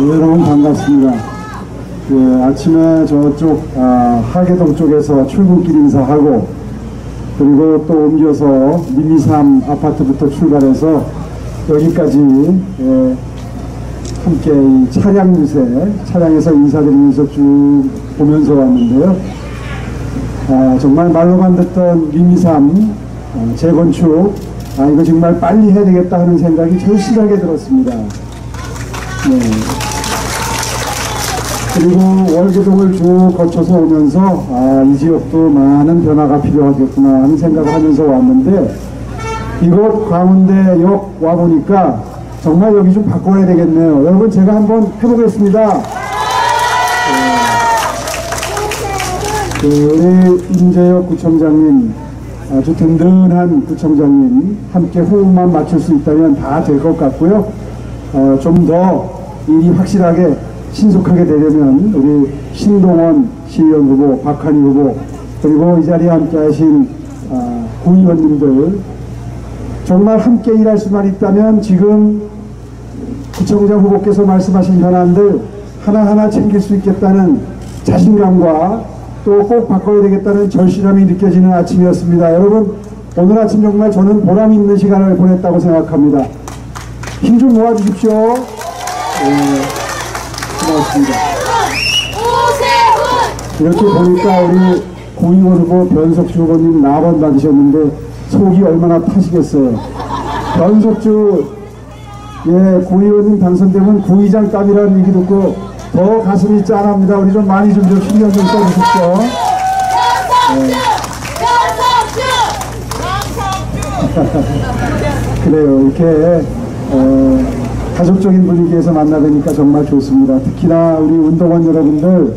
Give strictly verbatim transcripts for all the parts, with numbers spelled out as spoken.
네, 여러분 반갑습니다. 예, 아침에 저쪽 아, 하계동 쪽에서 출근길 인사하고 그리고 또 옮겨서 밀리삼 아파트부터 출발해서 여기까지 예, 함께 이 차량 유세, 차량에서 인사드리면서 쭉 보면서 왔는데요. 아, 정말 말로만 듣던 밀리삼 아, 재건축, 아 이거 정말 빨리 해야 되겠다 하는 생각이 절실하게 들었습니다. 네. 그리고 월계동을 쭉 거쳐서 오면서 아, 이 지역도 많은 변화가 필요하겠구나 하는 생각을 하면서 왔는데, 이곳 광운대역 와보니까 정말 여기 좀 바꿔야 되겠네요. 여러분 제가 한번 해보겠습니다. 네. 그 우리 임재혁 구청장님, 아주 든든한 구청장님 함께 호흡만 맞출 수 있다면 다 될 것 같고요. 어, 좀 더 일이 확실하게 신속하게 되려면 우리 신동원 시의원 후보, 박한희 후보, 그리고 이 자리에 함께 하신 어, 고위원님들, 정말 함께 일할 수만 있다면 지금 구청장 후보께서 말씀하신 현안들 하나하나 챙길 수 있겠다는 자신감과 또 꼭 바꿔야 되겠다는 절실함이 느껴지는 아침이었습니다. 여러분, 오늘 아침 정말 저는 보람 있는 시간을 보냈다고 생각합니다. 힘 좀 모아주십시오. 네, 고맙습니다. 이렇게 보니까 우리 고위원 후보 변석주 후보님 사 번 받으셨는데 속이 얼마나 타시겠어요. 변석주 예, 고위원님 당선되면 고위장 땀이라는 얘기 듣고 더 가슴이 짠합니다. 우리 좀 많이 좀 좀 신경 좀 써주십시오. 네. 그래요, 이렇게 어, 가족적인 분위기에서 만나뵈니까 정말 좋습니다. 특히나 우리 운동원 여러분들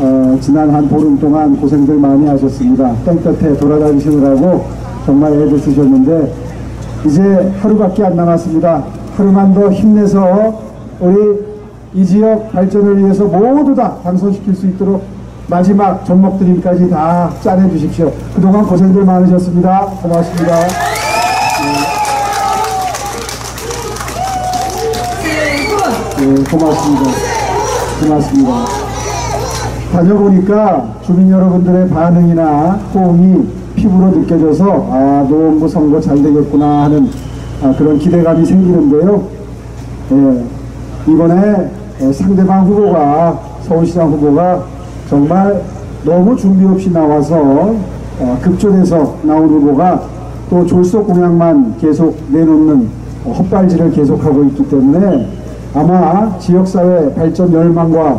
어, 지난 한 보름 동안 고생들 많이 하셨습니다. 땡볕에 돌아다니시느라고 정말 애를 쓰셨는데 이제 하루밖에 안 남았습니다. 하루만 더 힘내서 우리 이 지역 발전을 위해서 모두 다 당선시킬 수 있도록 마지막 전목드림까지 다 짜내 주십시오. 그동안 고생들 많으셨습니다. 고맙습니다. 네, 고맙습니다. 고맙습니다. 다녀보니까 주민 여러분들의 반응이나 호응이 피부로 느껴져서 아, 노원구 선거 잘 되겠구나 하는 아, 그런 기대감이 생기는데요. 예, 이번에 예, 상대방 후보가, 서울시장 후보가 정말 너무 준비 없이 나와서 어, 급조돼서 나온 후보가 또 졸속 공약만 계속 내놓는 어, 헛발질을 계속하고 있기 때문에 아마 지역사회 발전 열망과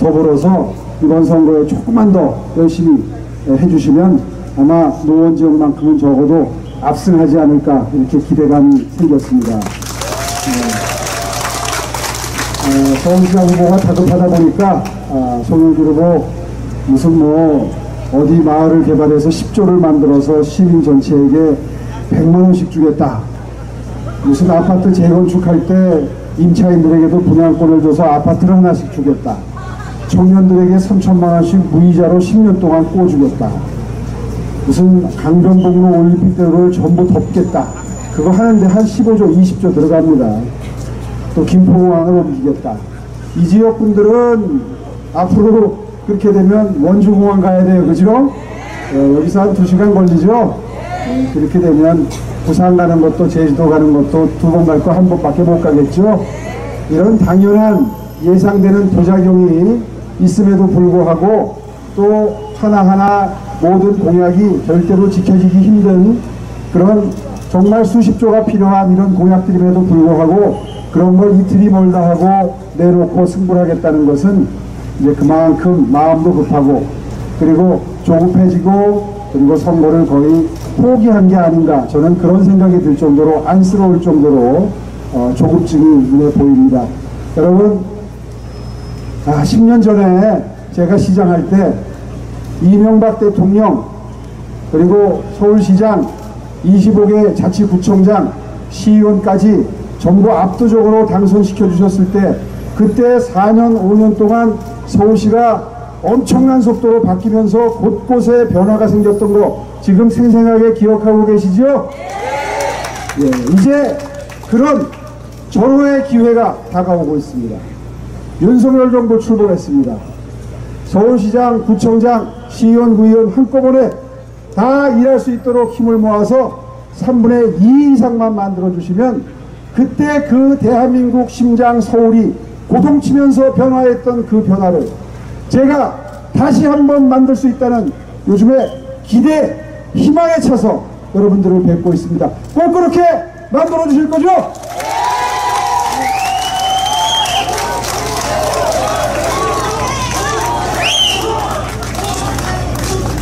더불어서 이번 선거에 조금만 더 열심히 해주시면 아마 노원 지역만큼은 적어도 압승하지 않을까, 이렇게 기대감이 생겼습니다. 네. 서울시장 후보가 다급하다 보니까 송영길 후보 무슨 뭐 어디 마을을 개발해서 십 조를 만들어서 시민 전체에게 백만 원씩 주겠다, 무슨 아파트 재건축할 때 임차인들에게도 분양권을 줘서 아파트를 하나씩 주겠다, 청년들에게 삼천만 원씩 무이자로 십 년 동안 꼬주겠다, 무슨 강변북로 올림픽대로를 전부 덮겠다, 그거 하는데 한 십오 조 이십 조 들어갑니다. 또 김포공항을 옮기겠다. 이 지역 분들은 앞으로 그렇게 되면 원주공항 가야 돼요, 그죠? 네, 여기서 한 두 시간 걸리죠? 네, 그렇게 되면 부산 가는 것도 제주도 가는 것도 두 번 갈 거 한 번밖에 못 가겠죠. 이런 당연한 예상되는 부작용이 있음에도 불구하고 또 하나하나 모든 공약이 절대로 지켜지기 힘든 그런 정말 수십조가 필요한 이런 공약들임에도 불구하고 그런 걸 이틀이 멀다 하고 내놓고 승부를 하겠다는 것은 이제 그만큼 마음도 급하고 그리고 조급해지고 그리고 선거를 거의 포기한 게 아닌가, 저는 그런 생각이 들 정도로 안쓰러울 정도로 어, 조급증이 눈에 보입니다. 여러분, 아, 십 년 전에 제가 시장할 때 이명박 대통령 그리고 서울시장 이십오 개 자치구청장 시의원까지 전부 압도적으로 당선시켜 주셨을 때, 그때 사 년 오 년 동안 서울시가 엄청난 속도로 바뀌면서 곳곳에 변화가 생겼던 거 지금 생생하게 기억하고 계시죠? 예, 이제 그런 절호의 기회가 다가오고 있습니다. 윤석열 정부 출범했습니다. 서울시장, 구청장, 시의원, 구의원 한꺼번에 다 일할 수 있도록 힘을 모아서 삼분의 이 이상만 만들어주시면 그때 그 대한민국 심장 서울이 고동치면서 변화했던 그 변화를 제가 다시 한번 만들 수 있다는 요즘에 기대, 희망에 차서 여러분들을 뵙고 있습니다. 꼭 그렇게 만들어주실 거죠?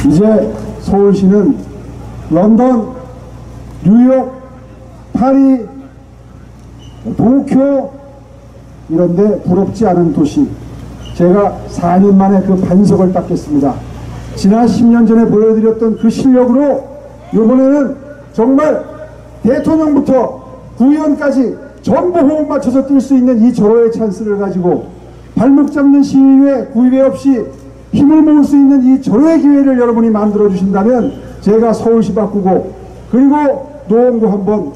이제 서울시는 런던, 뉴욕, 파리, 도쿄 이런데 부럽지 않은 도시, 제가 사 년 만에 그 반석을 닦겠습니다. 지난 십 년 전에 보여드렸던 그 실력으로 이번에는 정말 대통령부터 구의원까지 전부 호흡 맞춰서 뛸 수 있는 이 절호의 찬스를 가지고 발목 잡는 시의회, 구의회 없이 힘을 모을 수 있는 이 절호의 기회를 여러분이 만들어 주신다면 제가 서울시 바꾸고 그리고 노원구 한번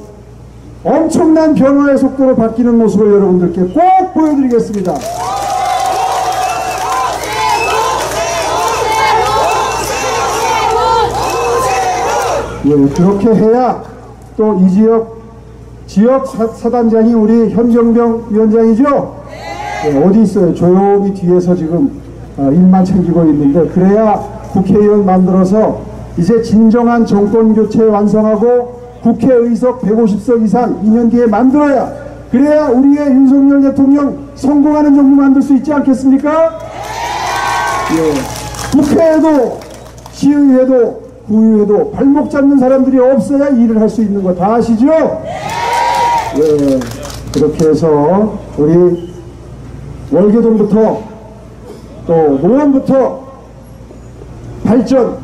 엄청난 변화의 속도로 바뀌는 모습을 여러분들께 꼭 보여드리겠습니다. 예, 그렇게 해야 또 이 지역 지역 사, 사단장이 우리 현정병 위원장이죠? 예, 어디 있어요? 조용히 뒤에서 지금 어, 일만 챙기고 있는데, 그래야 국회의원 만들어서 이제 진정한 정권교체 완성하고 국회의석 백오십 석 이상 이 년 뒤에 만들어야, 그래야 우리의 윤석열 대통령 성공하는 정부 만들 수 있지 않겠습니까? 예, 국회에도 시의회도 구의회도 발목 잡는 사람들이 없어야 일을 할 수 있는 거 다 아시죠? 예, 그렇게 해서 우리 월계동부터 또 노원부터 발전,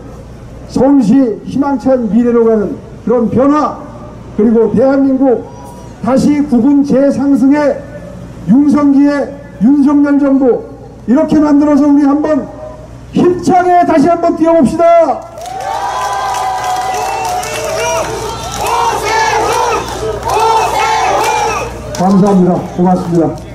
서울시 희망찬 미래로 가는 그런 변화, 그리고 대한민국 다시 국운 재상승의 윤성기의 윤석열 정부 이렇게 만들어서 우리 한번 힘차게 다시 한번 뛰어봅시다. 감사합니다. 고맙습니다.